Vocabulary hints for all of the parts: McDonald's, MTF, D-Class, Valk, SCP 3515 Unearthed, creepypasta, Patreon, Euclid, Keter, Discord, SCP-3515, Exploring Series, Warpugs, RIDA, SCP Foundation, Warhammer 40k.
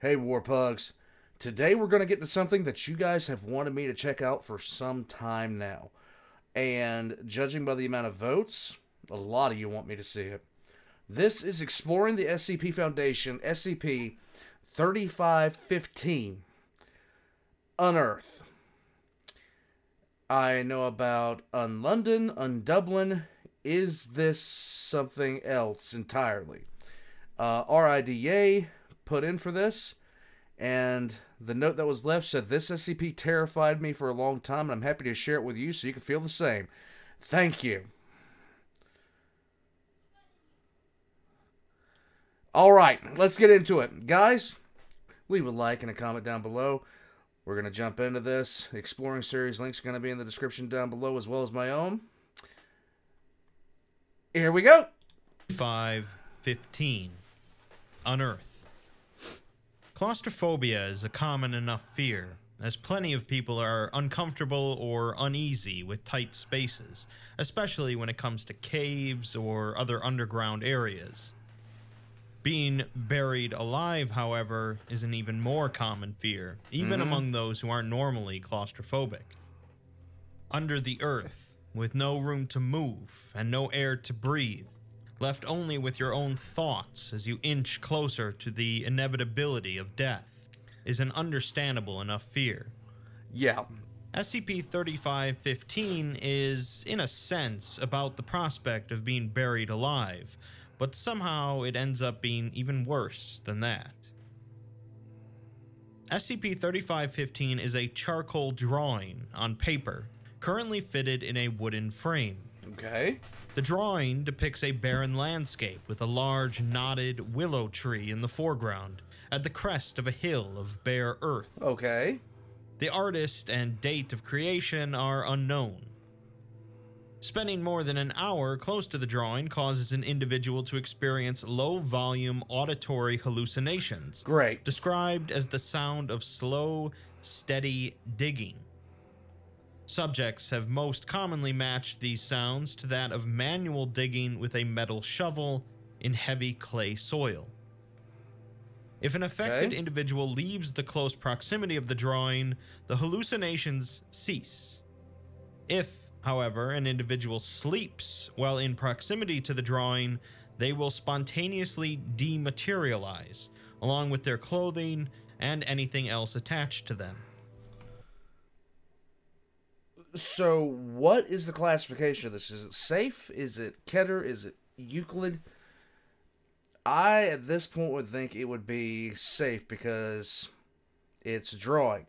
Hey Warpugs, today we're going to get to something that you guys have wanted me to check out for some time now. And judging by the amount of votes, a lot of you want me to see it. This is Exploring the SCP Foundation, SCP 3515 Unearthed. I know about Un-London, Un-Dublin. Is this something else entirely? RIDA put in for this, and the note that was left said, "This SCP terrified me for a long time, and I'm happy to share it with you so you can feel the same. Thank you." Alright, let's get into it. Guys, leave a like and a comment down below. We're going to jump into this. The Exploring Series link's going to be in the description down below, as well as my own. Here we go. 3515. Unearthed. Claustrophobia is a common enough fear, as plenty of people are uncomfortable or uneasy with tight spaces, especially when it comes to caves or other underground areas. Being buried alive, however, is an even more common fear, even among those who aren't normally claustrophobic. Under the earth, with no room to move and no air to breathe, left only with your own thoughts as you inch closer to the inevitability of death, is an understandable enough fear. Yeah. SCP-3515 is, in a sense, about the prospect of being buried alive, but somehow it ends up being even worse than that. SCP-3515 is a charcoal drawing on paper, currently fitted in a wooden frame. Okay. The drawing depicts a barren landscape with a large knotted willow tree in the foreground, at the crest of a hill of bare earth. Okay. The artist and date of creation are unknown. Spending more than an hour close to the drawing causes an individual to experience low-volume auditory hallucinations. Great. Described as the sound of slow, steady digging. Subjects have most commonly matched these sounds to that of manual digging with a metal shovel in heavy clay soil. If an affected individual leaves the close proximity of the drawing, the hallucinations cease. If, however, an individual sleeps while in proximity to the drawing, they will spontaneously dematerialize, along with their clothing and anything else attached to them. So, what is the classification of this? Is it safe? Is it Keter? Is it Euclid? I, at this point, would think it would be safe because it's drawing.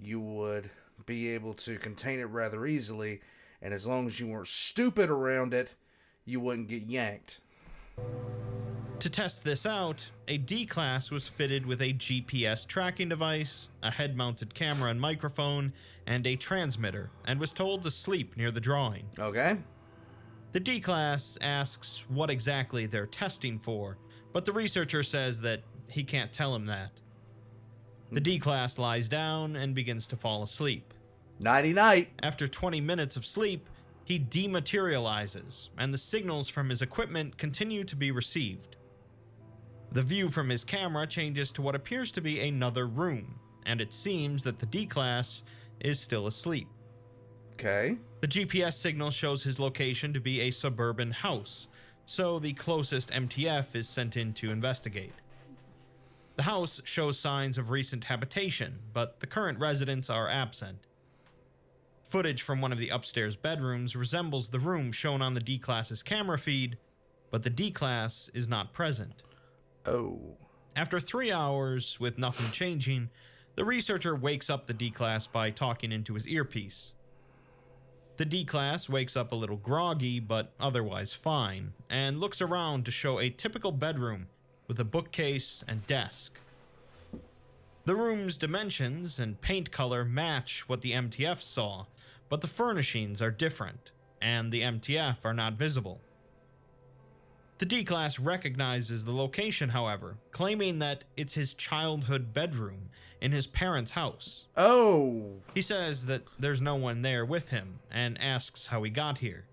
You would be able to contain it rather easily, and as long as you weren't stupid around it, you wouldn't get yanked. To test this out, a D-Class was fitted with a GPS tracking device, a head-mounted camera and microphone, and a transmitter, and was told to sleep near the drawing. Okay. The D-Class asks what exactly they're testing for, but the researcher says that he can't tell him that. The D-Class lies down and begins to fall asleep. Nighty-night. After 20 minutes of sleep, he dematerializes, and the signals from his equipment continue to be received. The view from his camera changes to what appears to be another room, and it seems that the D-Class is still asleep. Okay. The GPS signal shows his location to be a suburban house, so the closest MTF is sent in to investigate. The house shows signs of recent habitation, but the current residents are absent. Footage from one of the upstairs bedrooms resembles the room shown on the D-Class's camera feed, but the D-Class is not present. Oh. After 3 hours, with nothing changing, the researcher wakes up the D-Class by talking into his earpiece. The D-Class wakes up a little groggy, but otherwise fine, and looks around to show a typical bedroom with a bookcase and desk. The room's dimensions and paint color match what the MTF saw, but the furnishings are different, and the MTF are not visible. The D-Class recognizes the location, however, claiming that it's his childhood bedroom in his parents' house. Oh! He says that there's no one there with him and asks how he got here.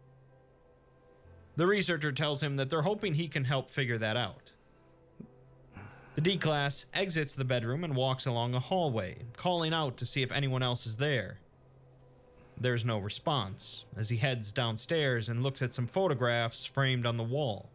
The researcher tells him that they're hoping he can help figure that out. The D-Class exits the bedroom and walks along a hallway, calling out to see if anyone else is there. There's no response, as he heads downstairs and looks at some photographs framed on the wall.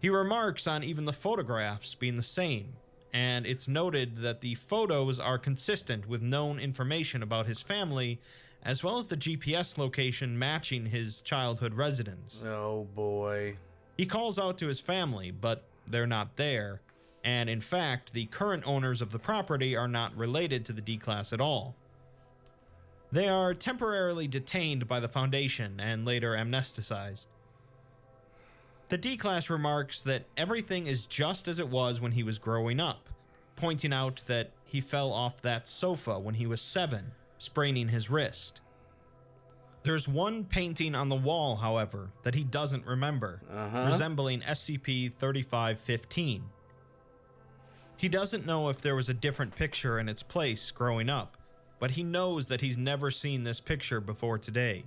He remarks on even the photographs being the same, and it's noted that the photos are consistent with known information about his family, as well as the GPS location matching his childhood residence. Oh boy. He calls out to his family, but they're not there, and in fact, the current owners of the property are not related to the D-Class at all. They are temporarily detained by the Foundation and later amnesticized. The D-Class remarks that everything is just as it was when he was growing up, pointing out that he fell off that sofa when he was 7, spraining his wrist. There's one painting on the wall, however, that he doesn't remember, resembling SCP-3515. He doesn't know if there was a different picture in its place growing up, but he knows that he's never seen this picture before today.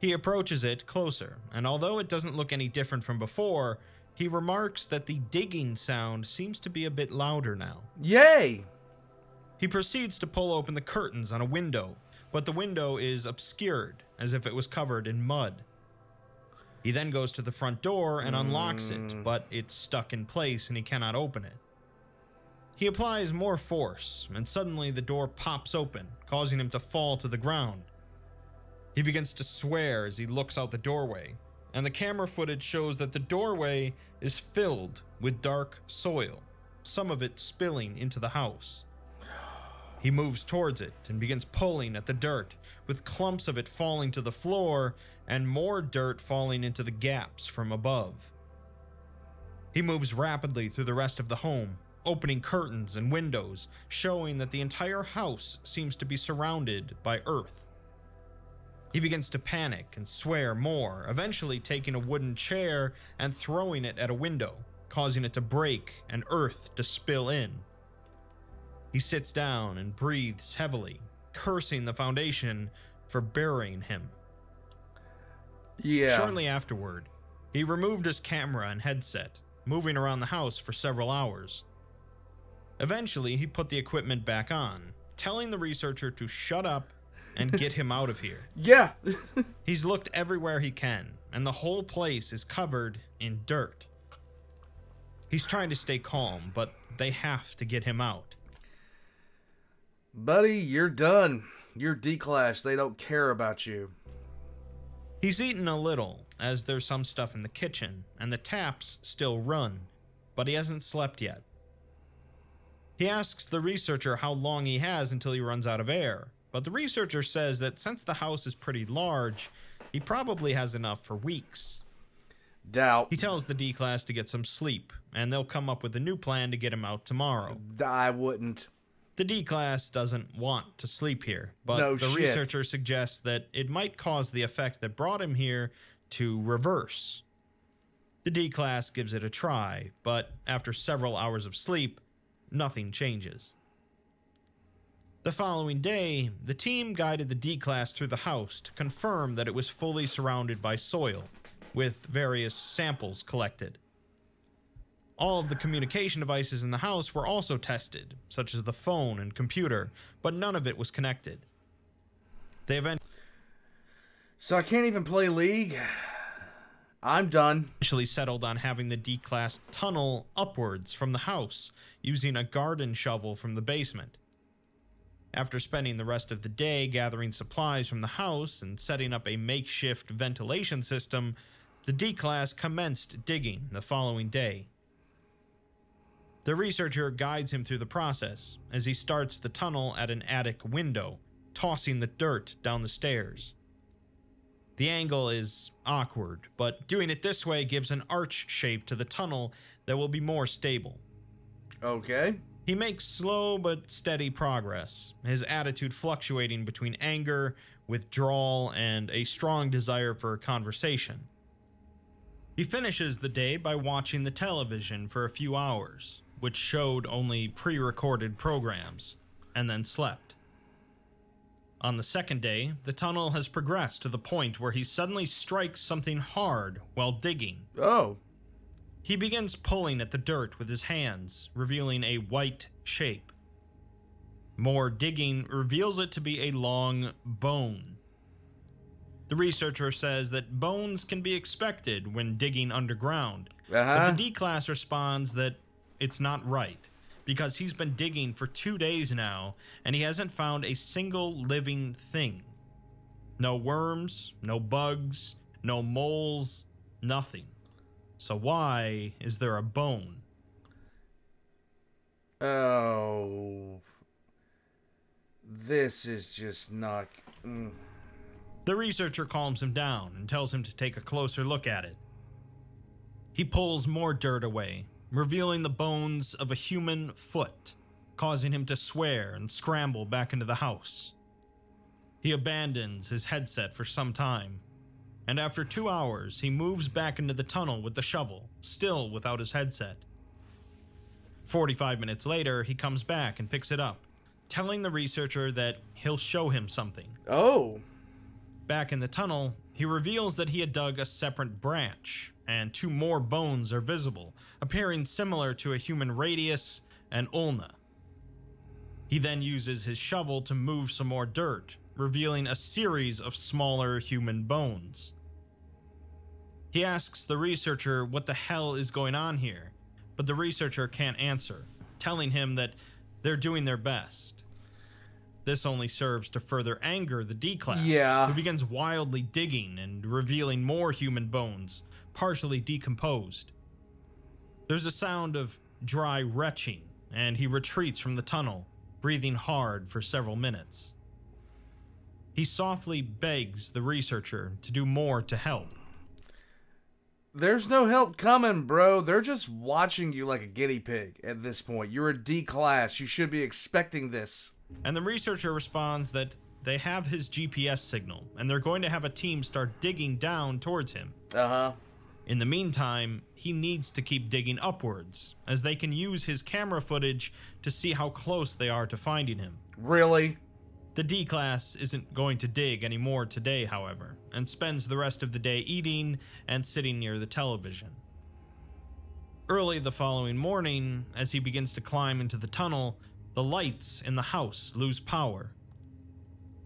He approaches it closer, and although it doesn't look any different from before, he remarks that the digging sound seems to be a bit louder now. Yay! He proceeds to pull open the curtains on a window, but the window is obscured, as if it was covered in mud. He then goes to the front door and unlocks it, but it's stuck in place and he cannot open it. He applies more force, and suddenly the door pops open, causing him to fall to the ground. He begins to swear as he looks out the doorway, and the camera footage shows that the doorway is filled with dark soil, some of it spilling into the house. He moves towards it and begins pulling at the dirt, with clumps of it falling to the floor and more dirt falling into the gaps from above. He moves rapidly through the rest of the home, opening curtains and windows, showing that the entire house seems to be surrounded by earth. He begins to panic and swear more, eventually taking a wooden chair and throwing it at a window, causing it to break and earth to spill in. He sits down and breathes heavily, cursing the Foundation for burying him. Yeah. Shortly afterward, he removed his camera and headset, moving around the house for several hours. Eventually, he put the equipment back on, telling the researcher to shut up and get him out of here. Yeah. He's looked everywhere he can, and the whole place is covered in dirt. He's trying to stay calm, but they have to get him out. Buddy, you're done. You're D-Class. They don't care about you. He's eaten a little, as there's some stuff in the kitchen, and the taps still run, but he hasn't slept yet. He asks the researcher how long he has until he runs out of air, but the researcher says that since the house is pretty large, he probably has enough for weeks. Doubt. He tells the D-Class to get some sleep, and they'll come up with a new plan to get him out tomorrow. I wouldn't. The D-Class doesn't want to sleep here, but no the researcher suggests that it might cause the effect that brought him here to reverse. The D-Class gives it a try, but after several hours of sleep, nothing changes. The following day, the team guided the D-Class through the house to confirm that it was fully surrounded by soil, with various samples collected. All of the communication devices in the house were also tested, such as the phone and computer, but none of it was connected. So I can't even play League. I'm done. Initially settled on having the D-Class tunnel upwards from the house, using a garden shovel from the basement. After spending the rest of the day gathering supplies from the house and setting up a makeshift ventilation system, the D-Class commenced digging the following day. The researcher guides him through the process as he starts the tunnel at an attic window, tossing the dirt down the stairs. The angle is awkward, but doing it this way gives an arch shape to the tunnel that will be more stable. Okay. He makes slow but steady progress, his attitude fluctuating between anger, withdrawal, and a strong desire for conversation. He finishes the day by watching the television for a few hours, which showed only pre-recorded programs, and then slept. On the second day, the tunnel has progressed to the point where he suddenly strikes something hard while digging. Oh. He begins pulling at the dirt with his hands, revealing a white shape. More digging reveals it to be a long bone. The researcher says that bones can be expected when digging underground, but the D-Class responds that it's not right, because he's been digging for 2 days now, and he hasn't found a single living thing. No worms, no bugs, no moles, nothing. So why is there a bone? Oh, this is just not... The researcher calms him down and tells him to take a closer look at it. He pulls more dirt away, revealing the bones of a human foot, causing him to swear and scramble back into the house. He abandons his headset for some time, and after 2 hours, he moves back into the tunnel with the shovel, still without his headset. 45 minutes later, he comes back and picks it up, telling the researcher that he'll show him something. Oh. Back in the tunnel, he reveals that he had dug a separate branch, and 2 more bones are visible, appearing similar to a human radius and ulna. He then uses his shovel to move some more dirt, revealing a series of smaller human bones. He asks the researcher what the hell is going on here, but the researcher can't answer, telling him that they're doing their best. This only serves to further anger the D-Class, who begins wildly digging and revealing more human bones, partially decomposed. There's a sound of dry retching, and he retreats from the tunnel, breathing hard for several minutes. He softly begs the researcher to do more to help. There's no help coming, bro. They're just watching you like a guinea pig at this point. You're a D-Class. You should be expecting this. And the researcher responds that they have his GPS signal, and they're going to have a team start digging down towards him. In the meantime, he needs to keep digging upwards, as they can use his camera footage to see how close they are to finding him. Really? The D-Class isn't going to dig anymore today, however, and spends the rest of the day eating and sitting near the television. Early the following morning, as he begins to climb into the tunnel, the lights in the house lose power.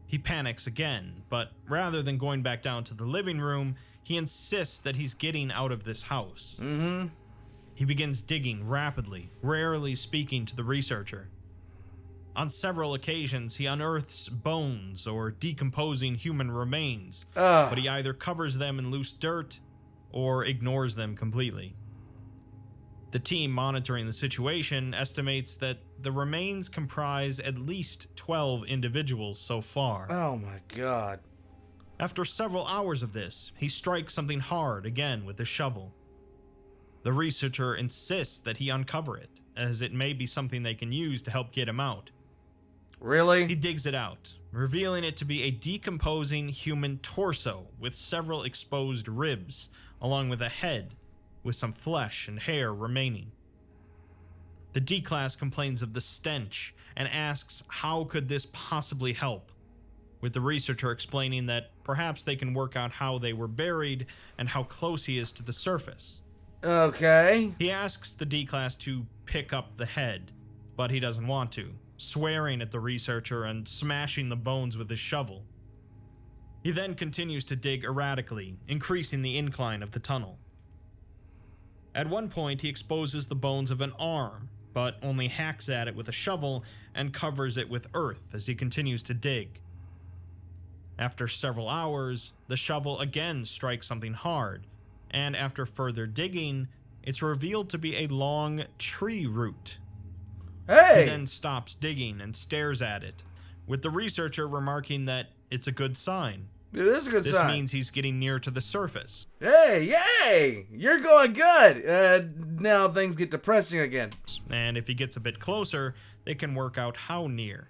He panics again, but rather than going back down to the living room, he insists that he's getting out of this house. He begins digging rapidly, rarely speaking to the researcher. On several occasions, he unearths bones or decomposing human remains, but he either covers them in loose dirt or ignores them completely. The team monitoring the situation estimates that the remains comprise at least 12 individuals so far. Oh my God. After several hours of this, he strikes something hard again with his shovel. The researcher insists that he uncover it, as it may be something they can use to help get him out. Really? He digs it out, revealing it to be a decomposing human torso with several exposed ribs, along with a head with some flesh and hair remaining. The D-Class complains of the stench and asks how could this possibly help, with the researcher explaining that perhaps they can work out how they were buried and how close he is to the surface. Okay. He asks the D-Class to pick up the head, but he doesn't want to, swearing at the researcher and smashing the bones with his shovel. He then continues to dig erratically, increasing the incline of the tunnel. At one point, he exposes the bones of an arm, but only hacks at it with a shovel and covers it with earth as he continues to dig. After several hours, the shovel again strikes something hard, and after further digging, it's revealed to be a long tree root. Hey! He then stops digging and stares at it, with the researcher remarking that it's a good sign. It is a good sign. This means he's getting near to the surface. Hey, yay! You're going good! Now things get depressing again. And if he gets a bit closer, they can work out how near.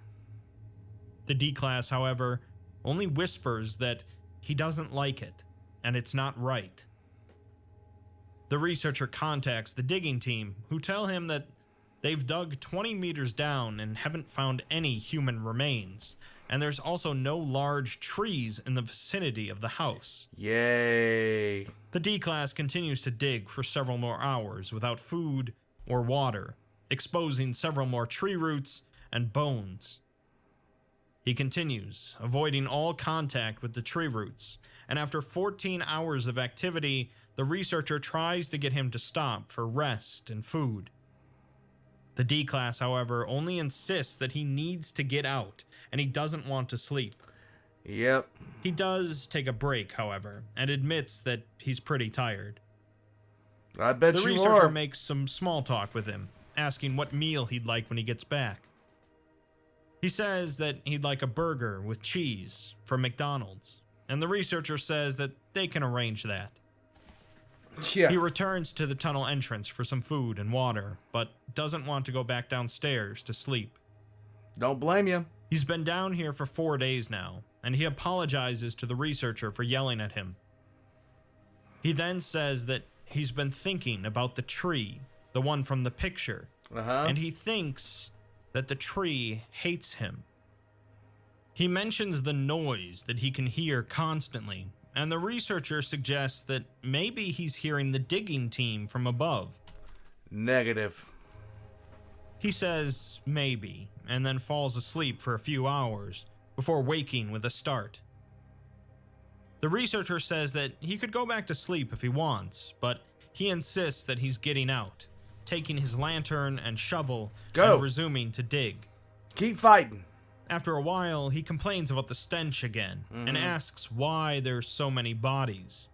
The D-Class, however, only whispers that he doesn't like it, and it's not right. The researcher contacts the digging team, who tell him that they've dug 20 meters down and haven't found any human remains, and there's also no large trees in the vicinity of the house. Yay! The D-Class continues to dig for several more hours without food or water, exposing several more tree roots and bones. He continues, avoiding all contact with the tree roots, and after 14 hours of activity, the researcher tries to get him to stop for rest and food. The D-Class, however, only insists that he needs to get out, and he doesn't want to sleep. Yep. He does take a break, however, and admits that he's pretty tired. I bet you are. The researcher makes some small talk with him, asking what meal he'd like when he gets back. He says that he'd like a burger with cheese from McDonald's, and the researcher says that they can arrange that. Yeah. He returns to the tunnel entrance for some food and water, but doesn't want to go back downstairs to sleep. Don't blame you. He's been down here for 4 days now, and he apologizes to the researcher for yelling at him. He then says that he's been thinking about the tree, the one from the picture, and he thinks that the tree hates him. He mentions the noise that he can hear constantly, and the researcher suggests that maybe he's hearing the digging team from above. Negative. He says maybe, and then falls asleep for a few hours before waking with a start. The researcher says that he could go back to sleep if he wants, but he insists that he's getting out, taking his lantern and shovel and resuming to dig. Keep fighting. After a while, he complains about the stench again and asks why there's so many bodies.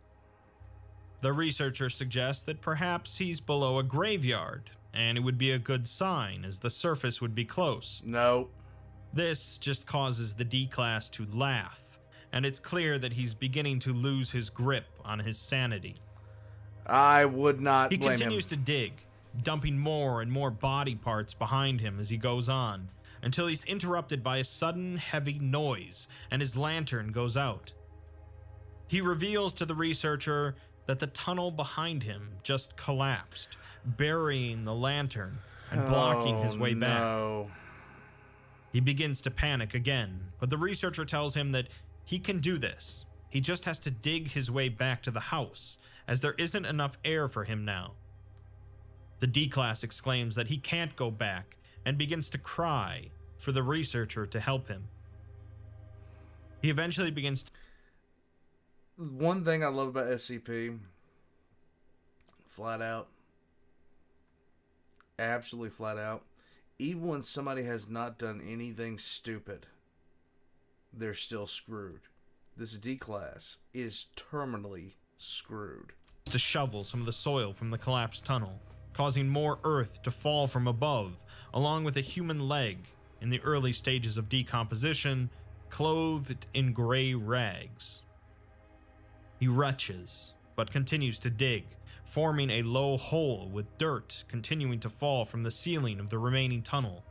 The researcher suggests that perhaps he's below a graveyard, and it would be a good sign as the surface would be close. No. This just causes the D-Class to laugh, and it's clear that he's beginning to lose his grip on his sanity. I would not blame him. He continues to dig, dumping more and more body parts behind him as he goes on, until he's interrupted by a sudden heavy noise and his lantern goes out. He reveals to the researcher that the tunnel behind him just collapsed, burying the lantern and blocking his way back. He begins to panic again, but the researcher tells him that he can do this. He just has to dig his way back to the house, as there isn't enough air for him now. The D-Class exclaims that he can't go back and begins to cry for the researcher to help him. He eventually begins to... One thing I love about SCP, flat out, absolutely flat out, even when somebody has not done anything stupid, they're still screwed. This D-Class is terminally screwed. To shovel some of the soil from the collapsed tunnel, causing more earth to fall from above, along with a human leg in the early stages of decomposition, clothed in gray rags. He retches, but continues to dig, forming a low hole with dirt continuing to fall from the ceiling of the remaining tunnel.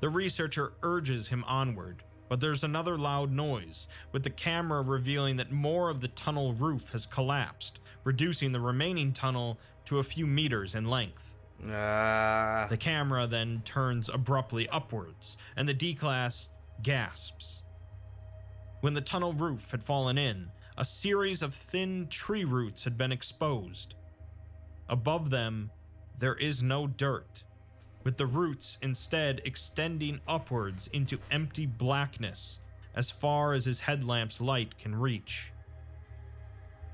The researcher urges him onward, but there's another loud noise, with the camera revealing that more of the tunnel roof has collapsed, reducing the remaining tunnel to a few meters in length. The camera then turns abruptly upwards, and the D-Class gasps. When the tunnel roof had fallen in, a series of thin tree roots had been exposed. Above them, there is no dirt, with the roots instead extending upwards into empty blackness as far as his headlamp's light can reach.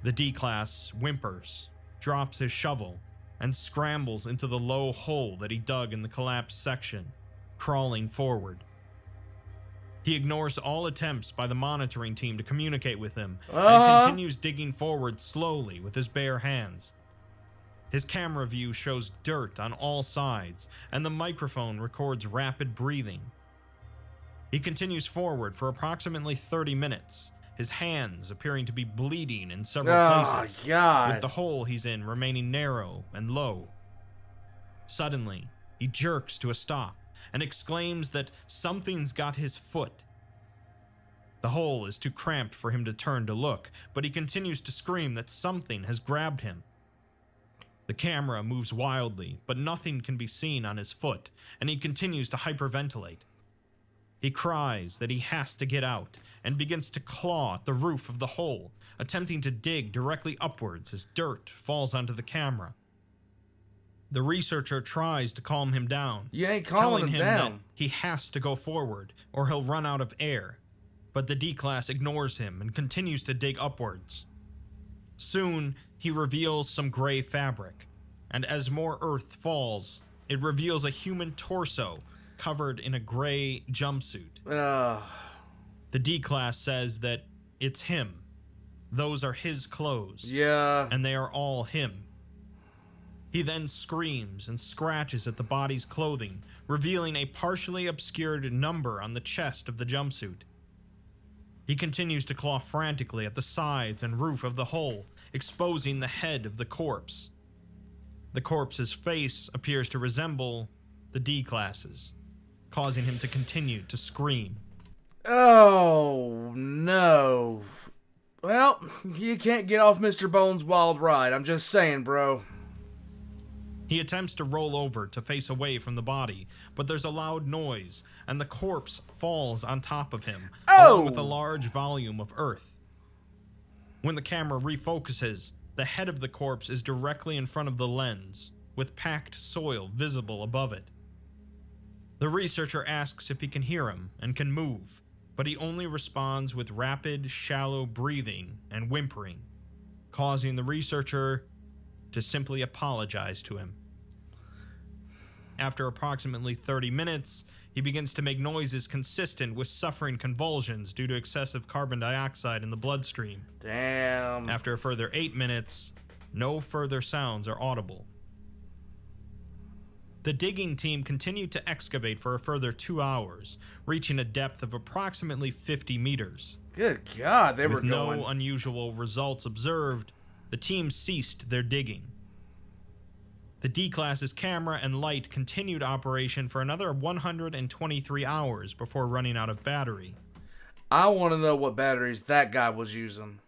The D-Class whimpers, drops his shovel, and scrambles into the low hole that he dug in the collapsed section, crawling forward. He ignores all attempts by the monitoring team to communicate with him and continues digging forward slowly with his bare hands. His camera view shows dirt on all sides, and the microphone records rapid breathing. He continues forward for approximately 30 minutes, his hands appearing to be bleeding in several places, with the hole he's in remaining narrow and low. Suddenly, he jerks to a stop and exclaims that something's got his foot. The hole is too cramped for him to turn to look, but he continues to scream that something has grabbed him. The camera moves wildly, but nothing can be seen on his foot, and he continues to hyperventilate. He cries that he has to get out and begins to claw at the roof of the hole, attempting to dig directly upwards as dirt falls onto the camera. The researcher tries to calm him down, telling him that he has to go forward or he'll run out of air, but the D-Class ignores him and continues to dig upwards. Soon, he reveals some gray fabric, and as more earth falls, it reveals a human torso covered in a gray jumpsuit. The D-Class says that it's him. Those are his clothes. Yeah. And they are all him. He then screams and scratches at the body's clothing, revealing a partially obscured number on the chest of the jumpsuit. He continues to claw frantically at the sides and roof of the hole, exposing the head of the corpse. The corpse's face appears to resemble the D-Class's, causing him to continue to scream. Oh, no. Well, you can't get off Mr. Bones' wild ride, I'm just saying, bro. He attempts to roll over to face away from the body, but there's a loud noise, and the corpse falls on top of him, along with a large volume of earth. When the camera refocuses, the head of the corpse is directly in front of the lens, with packed soil visible above it. The researcher asks if he can hear him and can move, but he only responds with rapid, shallow breathing and whimpering, causing the researcher to simply apologize to him. After approximately 30 minutes, he begins to make noises consistent with suffering convulsions due to excessive carbon dioxide in the bloodstream. Damn. After a further 8 minutes, no further sounds are audible. The digging team continued to excavate for a further 2 hours, reaching a depth of approximately 50 meters. Good God, they were going. With no unusual results observed, the team ceased their digging. The D-Class's camera and light continued operation for another 123 hours before running out of battery. I want to know what batteries that guy was using.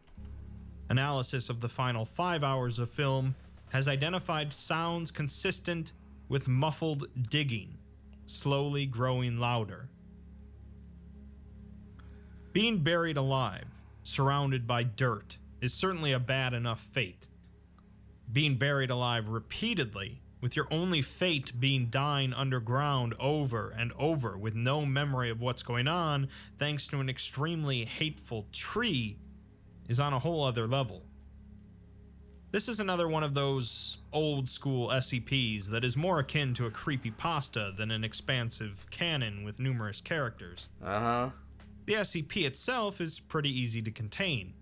Analysis of the final 5 hours of film has identified sounds consistent with muffled digging, slowly growing louder. Being buried alive, surrounded by dirt, is certainly a bad enough fate. Being buried alive repeatedly, with your only fate being dying underground over and over with no memory of what's going on, thanks to an extremely hateful tree, is on a whole other level. This is another one of those old school SCPs that is more akin to a creepypasta than an expansive canon with numerous characters. The SCP itself is pretty easy to contain,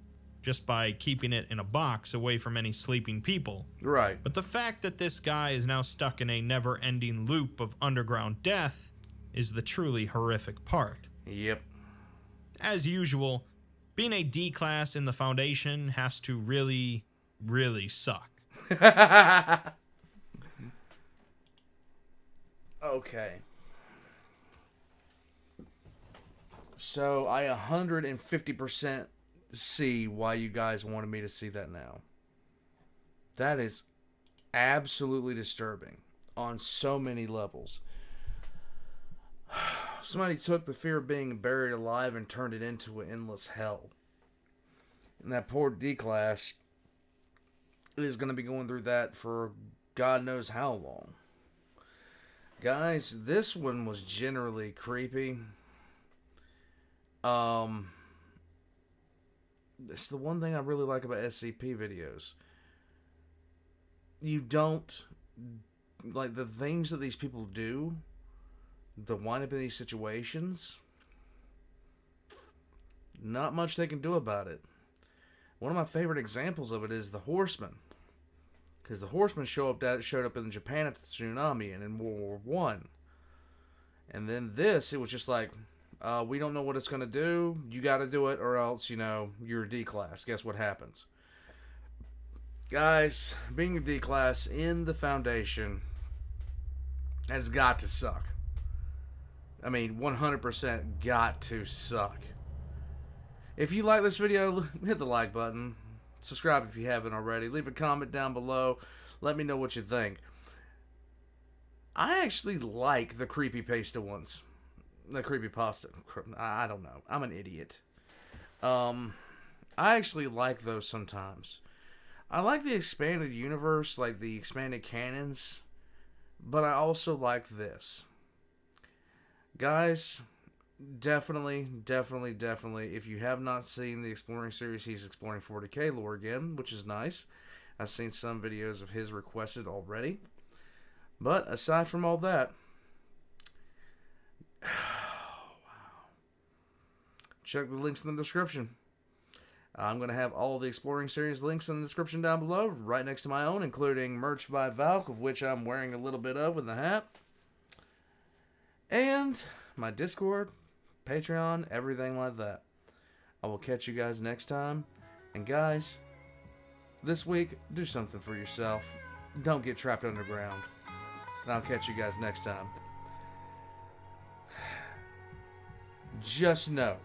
just by keeping it in a box away from any sleeping people. Right. But the fact that this guy is now stuck in a never-ending loop of underground death is the truly horrific part. Yep. As usual, being a D-Class in the Foundation has to really, really suck. Okay. So I 150% see why you guys wanted me to see that now. That is absolutely disturbing on so many levels. Somebody took the fear of being buried alive and turned it into an endless hell. And that poor D-Class is going to be going through that for God knows how long. Guys, this one was generally creepy. It's the one thing I really like about SCP videos. You don't, like, the things that these people do, the wind up in these situations, not much they can do about it. One of my favorite examples of it is the Horsemen. Because the Horsemen showed up in Japan after the tsunami and in World War I. And then this, it was just like, we don't know what it's going to do. You got to do it or else, you know, you're a D-Class. Guess what happens? Guys, being a D-Class in the Foundation has got to suck. I mean, 100% got to suck. If you like this video, hit the like button. Subscribe if you haven't already. Leave a comment down below. Let me know what you think. I actually like the creepypasta ones. the creepypasta. I don't know. I'm an idiot. I actually like those sometimes. I like the expanded universe, like the expanded canons, but I also like this. Guys, definitely, if you have not seen the Exploring series, he's exploring 40k lore again, which is nice. I've seen some videos of his requested already. But aside from all that, oh, wow. Check the links in the description. I'm going to have all the Exploring Series links in the description down below, right next to my own, including merch by Valk, of which I'm wearing a little bit of with the hat. And my Discord, Patreon, everything like that. I will catch you guys next time. And guys, this week, do something for yourself. Don't get trapped underground. And I'll catch you guys next time. Just know.